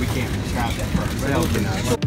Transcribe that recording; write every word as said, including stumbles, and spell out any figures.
We can't travel that far.